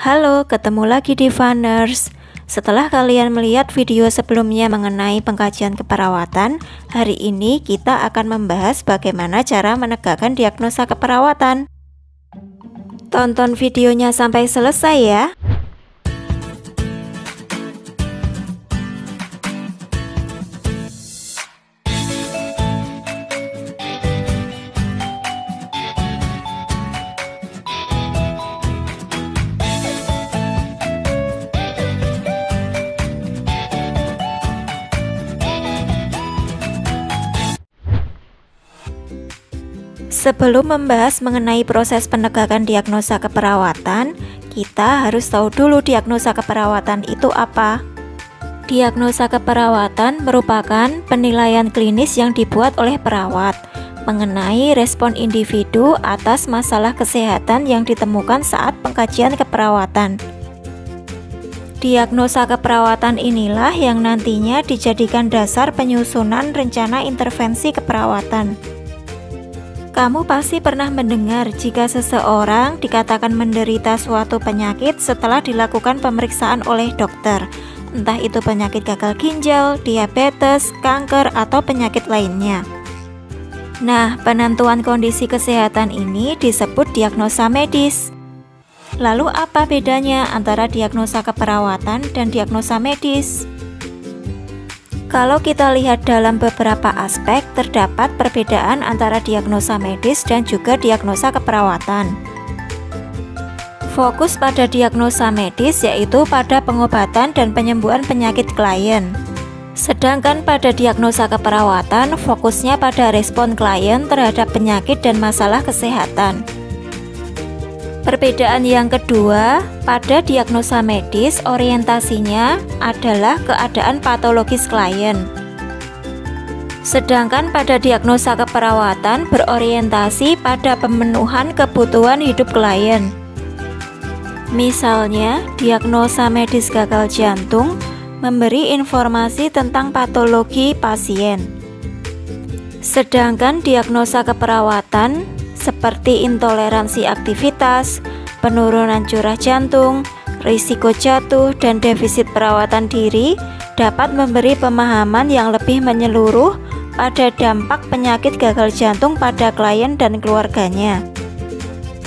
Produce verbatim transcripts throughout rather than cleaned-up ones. Halo, ketemu lagi di Funners. Setelah kalian melihat video sebelumnya mengenai pengkajian keperawatan, hari ini kita akan membahas bagaimana cara menegakkan diagnosa keperawatan. Tonton videonya sampai selesai ya. Sebelum membahas mengenai proses penegakan diagnosa keperawatan, kita harus tahu dulu diagnosa keperawatan itu apa. Diagnosa keperawatan merupakan penilaian klinis yang dibuat oleh perawat mengenai respon individu atas masalah kesehatan yang ditemukan saat pengkajian keperawatan. Diagnosa keperawatan inilah yang nantinya dijadikan dasar penyusunan rencana intervensi keperawatan. Kamu pasti pernah mendengar jika seseorang dikatakan menderita suatu penyakit setelah dilakukan pemeriksaan oleh dokter, entah itu penyakit gagal ginjal, diabetes, kanker, atau penyakit lainnya. Nah, penentuan kondisi kesehatan ini disebut diagnosa medis. Lalu apa bedanya antara diagnosa keperawatan dan diagnosa medis? Kalau kita lihat dalam beberapa aspek, terdapat perbedaan antara diagnosa medis dan juga diagnosa keperawatan. Fokus pada diagnosa medis yaitu pada pengobatan dan penyembuhan penyakit klien. Sedangkan pada diagnosa keperawatan, fokusnya pada respon klien terhadap penyakit dan masalah kesehatan. Perbedaan yang kedua, pada diagnosa medis orientasinya adalah keadaan patologis klien. Sedangkan pada diagnosa keperawatan berorientasi pada pemenuhan kebutuhan hidup klien. Misalnya, diagnosa medis gagal jantung memberi informasi tentang patologi pasien. Sedangkan diagnosa keperawatan seperti intoleransi aktivitas, penurunan curah jantung, risiko jatuh, dan defisit perawatan diri dapat memberi pemahaman yang lebih menyeluruh pada dampak penyakit gagal jantung pada klien dan keluarganya.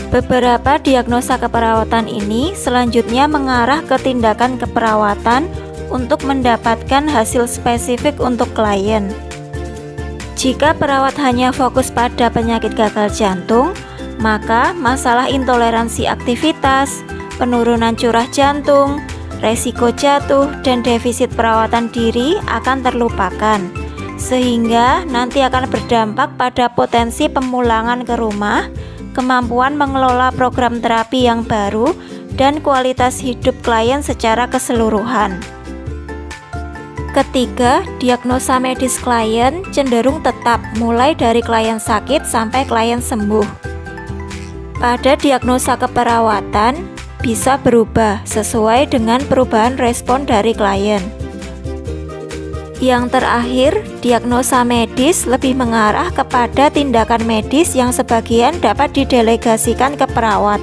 Beberapa diagnosa keperawatan ini selanjutnya mengarah ke tindakan keperawatan untuk mendapatkan hasil spesifik untuk klien. Jika perawat hanya fokus pada penyakit gagal jantung, maka masalah intoleransi aktivitas, penurunan curah jantung, resiko jatuh, dan defisit perawatan diri akan terlupakan, sehingga nanti akan berdampak pada potensi pemulangan ke rumah, kemampuan mengelola program terapi yang baru, dan kualitas hidup klien secara keseluruhan. Ketiga, diagnosa medis klien cenderung tetap mulai dari klien sakit sampai klien sembuh. Pada diagnosa keperawatan bisa berubah sesuai dengan perubahan respon dari klien. Yang terakhir, diagnosa medis lebih mengarah kepada tindakan medis yang sebagian dapat didelegasikan ke perawat.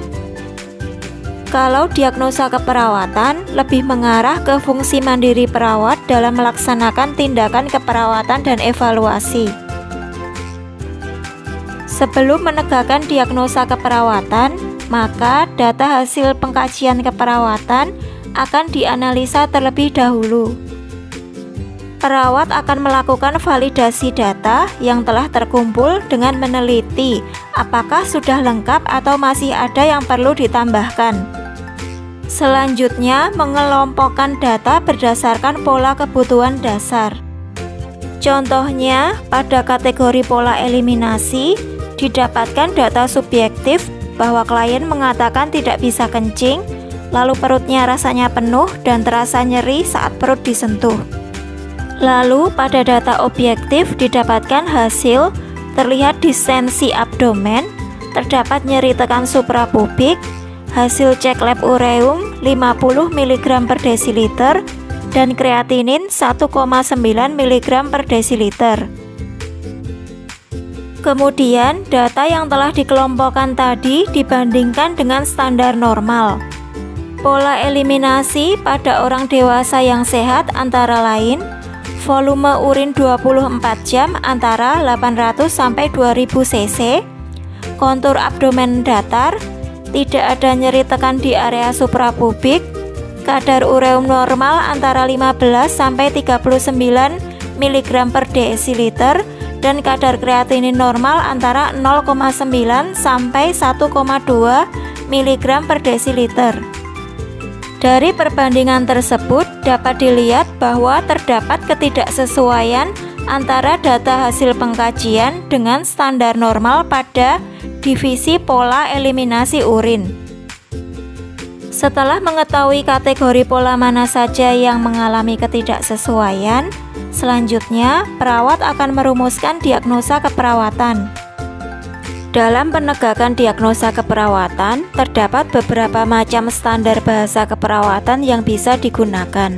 Kalau diagnosa keperawatan lebih mengarah ke fungsi mandiri perawat dalam melaksanakan tindakan keperawatan dan evaluasi. Sebelum menegakkan diagnosa keperawatan, maka data hasil pengkajian keperawatan akan dianalisa terlebih dahulu. Perawat akan melakukan validasi data yang telah terkumpul dengan meneliti apakah sudah lengkap atau masih ada yang perlu ditambahkan. Selanjutnya, mengelompokkan data berdasarkan pola kebutuhan dasar. Contohnya, pada kategori pola eliminasi, didapatkan data subjektif bahwa klien mengatakan tidak bisa kencing, lalu perutnya rasanya penuh dan terasa nyeri saat perut disentuh. Lalu, pada data objektif didapatkan hasil terlihat distensi abdomen, terdapat nyeri tekan suprapubik, hasil cek lab ureum lima puluh miligram per desiliter dan kreatinin satu koma sembilan miligram per desiliter. Kemudian, data yang telah dikelompokkan tadi dibandingkan dengan standar normal. Pola eliminasi pada orang dewasa yang sehat antara lain volume urin dua puluh empat jam antara delapan ratus sampai dua ribu cc, kontur abdomen datar, tidak ada nyeri tekan di area suprapubik, kadar ureum normal antara lima belas sampai tiga puluh sembilan miligram per desiliter, dan kadar kreatinin normal antara nol koma sembilan sampai satu koma dua miligram per desiliter. Dari perbandingan tersebut dapat dilihat bahwa terdapat ketidaksesuaian antara data hasil pengkajian dengan standar normal pada divisi pola eliminasi urin. Setelah mengetahui kategori pola mana saja yang mengalami ketidaksesuaian, selanjutnya perawat akan merumuskan diagnosa keperawatan. Dalam penegakan diagnosa keperawatan, terdapat beberapa macam standar bahasa keperawatan yang bisa digunakan,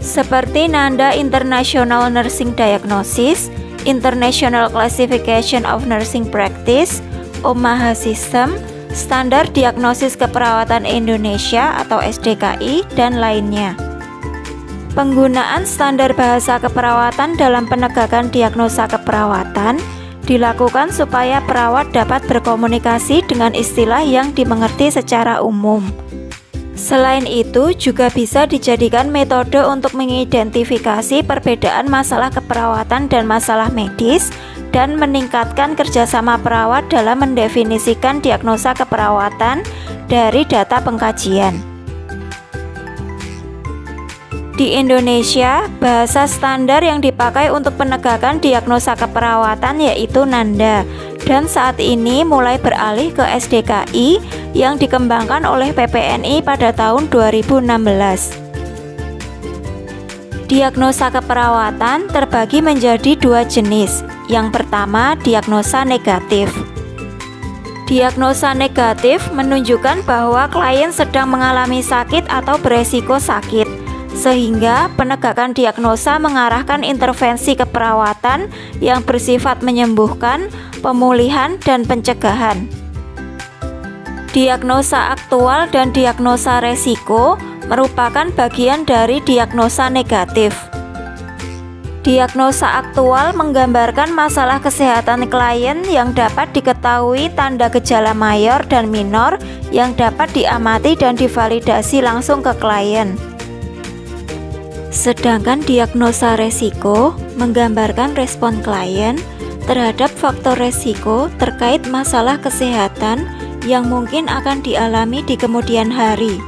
seperti NANDA International Nursing Diagnosis, International Classification of Nursing Practice, Omaha System, Standar Diagnosis Keperawatan Indonesia atau S D K I, dan lainnya. Penggunaan standar bahasa keperawatan dalam penegakan diagnosa keperawatan dilakukan supaya perawat dapat berkomunikasi dengan istilah yang dimengerti secara umum. Selain itu, juga bisa dijadikan metode untuk mengidentifikasi perbedaan masalah keperawatan dan masalah medis, dan meningkatkan kerjasama perawat dalam mendefinisikan diagnosa keperawatan dari data pengkajian. Di Indonesia, bahasa standar yang dipakai untuk penegakan diagnosa keperawatan yaitu NANDA, dan saat ini mulai beralih ke S D K I yang dikembangkan oleh P P N I pada tahun dua ribu enam belas. Diagnosa keperawatan terbagi menjadi dua jenis. Yang pertama, diagnosa negatif. Diagnosa negatif menunjukkan bahwa klien sedang mengalami sakit atau beresiko sakit, sehingga penegakan diagnosa mengarahkan intervensi keperawatan yang bersifat menyembuhkan, pemulihan, dan pencegahan. Diagnosa aktual dan diagnosa resiko merupakan bagian dari diagnosa negatif. Diagnosa aktual menggambarkan masalah kesehatan klien yang dapat diketahui tanda gejala mayor dan minor yang dapat diamati dan divalidasi langsung ke klien. Sedangkan diagnosa resiko menggambarkan respon klien terhadap faktor resiko terkait masalah kesehatan yang mungkin akan dialami di kemudian hari.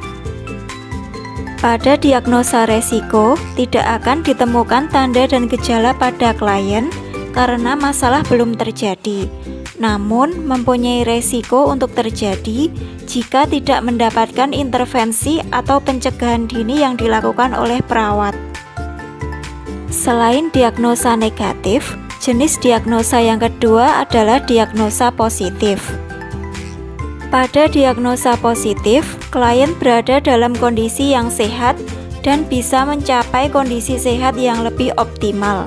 Pada diagnosa resiko, tidak akan ditemukan tanda dan gejala pada klien karena masalah belum terjadi, namun mempunyai resiko untuk terjadi jika tidak mendapatkan intervensi atau pencegahan dini yang dilakukan oleh perawat. Selain diagnosa negatif, jenis diagnosa yang kedua adalah diagnosa positif. Pada diagnosa positif, klien berada dalam kondisi yang sehat dan bisa mencapai kondisi sehat yang lebih optimal.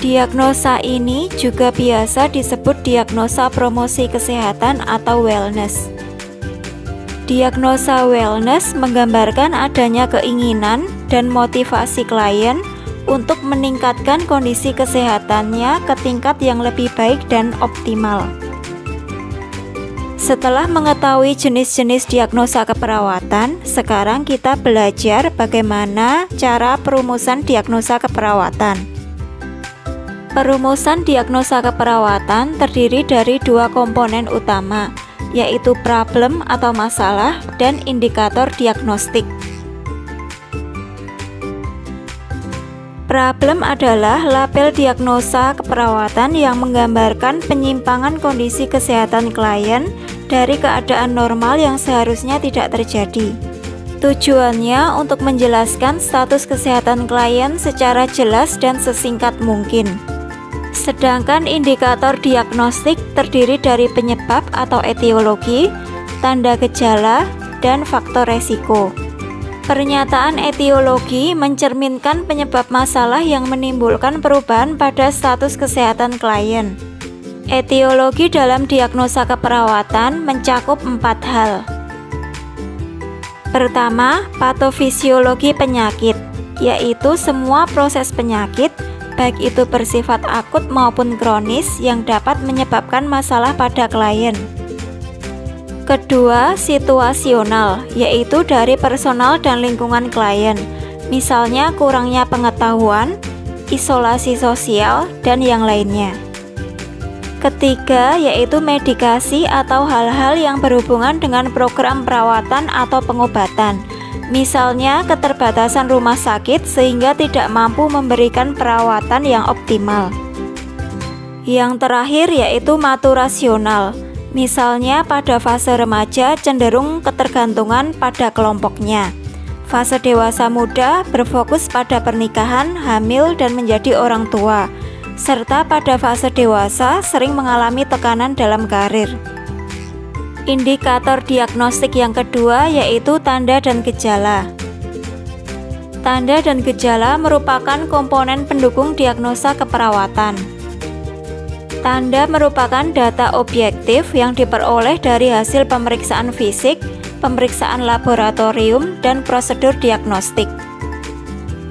Diagnosa ini juga biasa disebut diagnosa promosi kesehatan atau wellness. Diagnosa wellness menggambarkan adanya keinginan dan motivasi klien untuk meningkatkan kondisi kesehatannya ke tingkat yang lebih baik dan optimal. Setelah mengetahui jenis-jenis diagnosa keperawatan, sekarang kita belajar bagaimana cara perumusan diagnosa keperawatan. Perumusan diagnosa keperawatan terdiri dari dua komponen utama, yaitu problem atau masalah dan indikator diagnostik. Problem adalah label diagnosa keperawatan yang menggambarkan penyimpangan kondisi kesehatan klien dari keadaan normal yang seharusnya tidak terjadi. Tujuannya untuk menjelaskan status kesehatan klien secara jelas dan sesingkat mungkin. Sedangkan indikator diagnostik terdiri dari penyebab atau etiologi, tanda gejala, dan faktor resiko. Pernyataan etiologi mencerminkan penyebab masalah yang menimbulkan perubahan pada status kesehatan klien. Etiologi dalam diagnosa keperawatan mencakup empat hal. Pertama, patofisiologi penyakit, yaitu semua proses penyakit, baik itu bersifat akut maupun kronis, yang dapat menyebabkan masalah pada klien. Kedua, situasional, yaitu dari personal dan lingkungan klien, misalnya kurangnya pengetahuan, isolasi sosial, dan yang lainnya. Ketiga, yaitu medikasi atau hal-hal yang berhubungan dengan program perawatan atau pengobatan, misalnya keterbatasan rumah sakit sehingga tidak mampu memberikan perawatan yang optimal. Yang terakhir yaitu maturasional, misalnya pada fase remaja cenderung ketergantungan pada kelompoknya. Fase dewasa muda berfokus pada pernikahan, hamil, dan menjadi orang tua, serta pada fase dewasa sering mengalami tekanan dalam karir. Indikator diagnostik yang kedua yaitu tanda dan gejala. Tanda dan gejala merupakan komponen pendukung diagnosa keperawatan. Tanda merupakan data objektif yang diperoleh dari hasil pemeriksaan fisik, pemeriksaan laboratorium, dan prosedur diagnostik.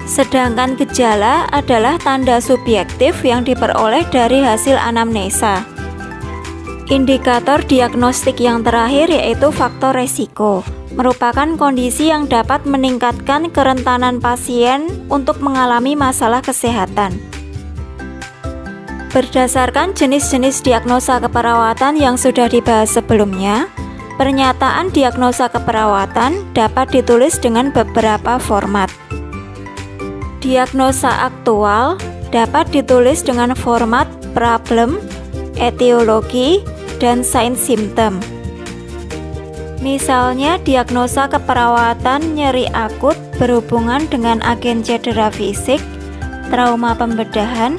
Sedangkan gejala adalah tanda subjektif yang diperoleh dari hasil anamnesa. Indikator diagnostik yang terakhir yaitu faktor resiko, merupakan kondisi yang dapat meningkatkan kerentanan pasien untuk mengalami masalah kesehatan. Berdasarkan jenis-jenis diagnosa keperawatan yang sudah dibahas sebelumnya, pernyataan diagnosa keperawatan dapat ditulis dengan beberapa format. Diagnosa aktual dapat ditulis dengan format problem, etiologi, dan sign symptom. Misalnya diagnosa keperawatan nyeri akut berhubungan dengan agen cedera fisik, trauma pembedahan,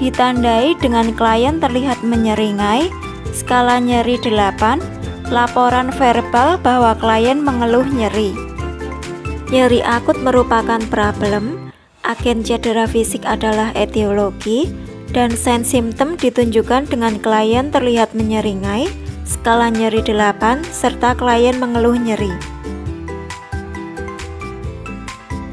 ditandai dengan klien terlihat menyeringai, skala nyeri delapan, laporan verbal bahwa klien mengeluh nyeri. Nyeri akut merupakan problem, agen cedera fisik adalah etiologi, dan sign symptom ditunjukkan dengan klien terlihat menyeringai, skala nyeri delapan, serta klien mengeluh nyeri.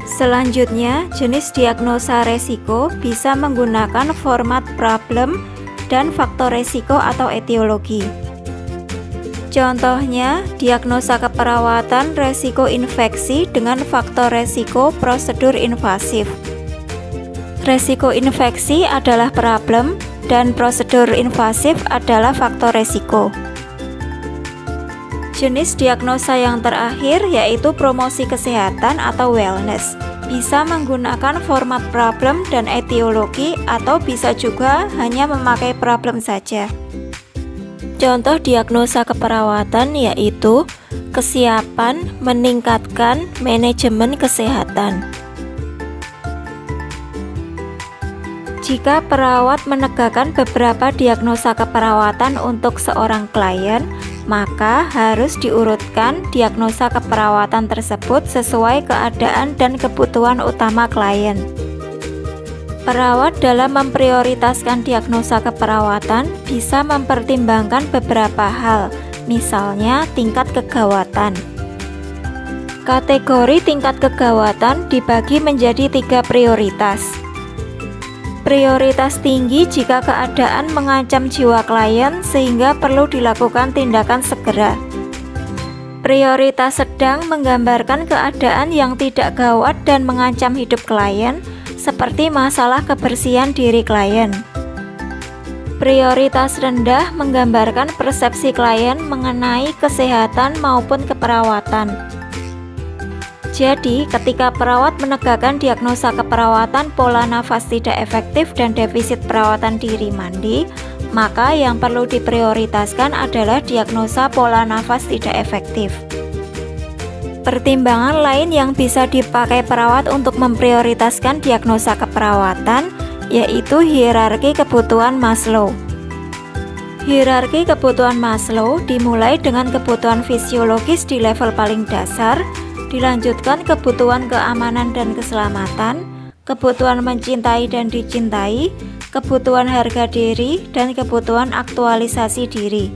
Selanjutnya, jenis diagnosa resiko bisa menggunakan format problem dan faktor resiko atau etiologi. Contohnya, diagnosa keperawatan resiko infeksi dengan faktor resiko prosedur invasif. Resiko infeksi adalah problem dan prosedur invasif adalah faktor resiko. Jenis diagnosa yang terakhir yaitu promosi kesehatan atau wellness, bisa menggunakan format problem dan etiologi atau bisa juga hanya memakai problem saja. Contoh diagnosa keperawatan yaitu kesiapan meningkatkan manajemen kesehatan. Jika perawat menegakkan beberapa diagnosa keperawatan untuk seorang klien, maka harus diurutkan diagnosa keperawatan tersebut sesuai keadaan dan kebutuhan utama klien. Perawat dalam memprioritaskan diagnosa keperawatan bisa mempertimbangkan beberapa hal, misalnya tingkat kegawatan. Kategori tingkat kegawatan dibagi menjadi tiga prioritas. Prioritas tinggi jika keadaan mengancam jiwa klien sehingga perlu dilakukan tindakan segera. Prioritas sedang menggambarkan keadaan yang tidak gawat dan mengancam hidup klien, seperti masalah kebersihan diri klien. Prioritas rendah menggambarkan persepsi klien mengenai kesehatan maupun keperawatan. Jadi, ketika perawat menegakkan diagnosa keperawatan pola nafas tidak efektif dan defisit perawatan diri mandi, maka yang perlu diprioritaskan adalah diagnosa pola nafas tidak efektif. Pertimbangan lain yang bisa dipakai perawat untuk memprioritaskan diagnosa keperawatan yaitu hierarki kebutuhan Maslow. Hierarki kebutuhan Maslow dimulai dengan kebutuhan fisiologis di level paling dasar, dilanjutkan kebutuhan keamanan dan keselamatan, kebutuhan mencintai dan dicintai, kebutuhan harga diri, dan kebutuhan aktualisasi diri.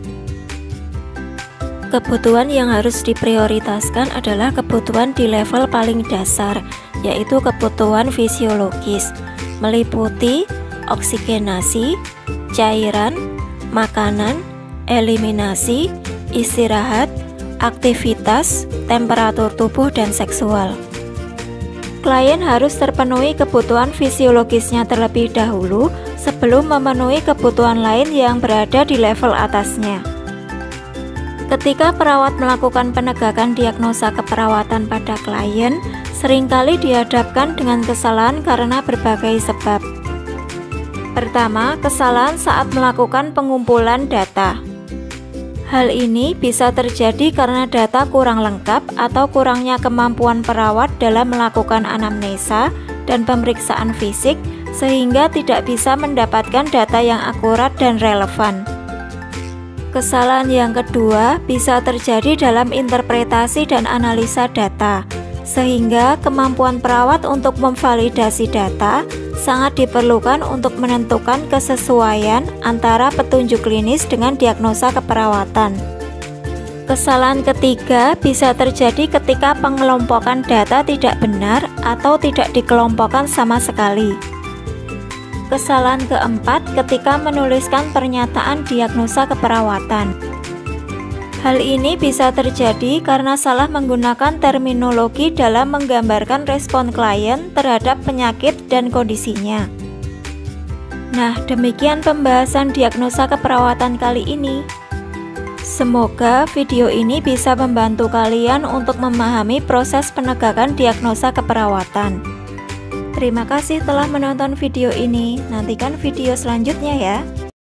Kebutuhan yang harus diprioritaskan adalah kebutuhan di level paling dasar, yaitu kebutuhan fisiologis, meliputi oksigenasi, cairan, makanan, eliminasi, istirahat, aktivitas, temperatur tubuh, dan seksual. Klien harus terpenuhi kebutuhan fisiologisnya terlebih dahulu sebelum memenuhi kebutuhan lain yang berada di level atasnya. Ketika perawat melakukan penegakan diagnosa keperawatan pada klien, seringkali dihadapkan dengan kesalahan karena berbagai sebab. Pertama, kesalahan saat melakukan pengumpulan data. Hal ini bisa terjadi karena data kurang lengkap atau kurangnya kemampuan perawat dalam melakukan anamnesa dan pemeriksaan fisik, sehingga tidak bisa mendapatkan data yang akurat dan relevan. Kesalahan yang kedua bisa terjadi dalam interpretasi dan analisa data, sehingga kemampuan perawat untuk memvalidasi data sangat diperlukan untuk menentukan kesesuaian antara petunjuk klinis dengan diagnosa keperawatan. Kesalahan ketiga bisa terjadi ketika pengelompokan data tidak benar atau tidak dikelompokkan sama sekali. Kesalahan keempat ketika menuliskan pernyataan diagnosa keperawatan. Hal ini bisa terjadi karena salah menggunakan terminologi dalam menggambarkan respon klien terhadap penyakit dan kondisinya. Nah, demikian pembahasan diagnosa keperawatan kali ini. Semoga video ini bisa membantu kalian untuk memahami proses penegakan diagnosa keperawatan. Terima kasih telah menonton video ini. Nantikan video selanjutnya ya.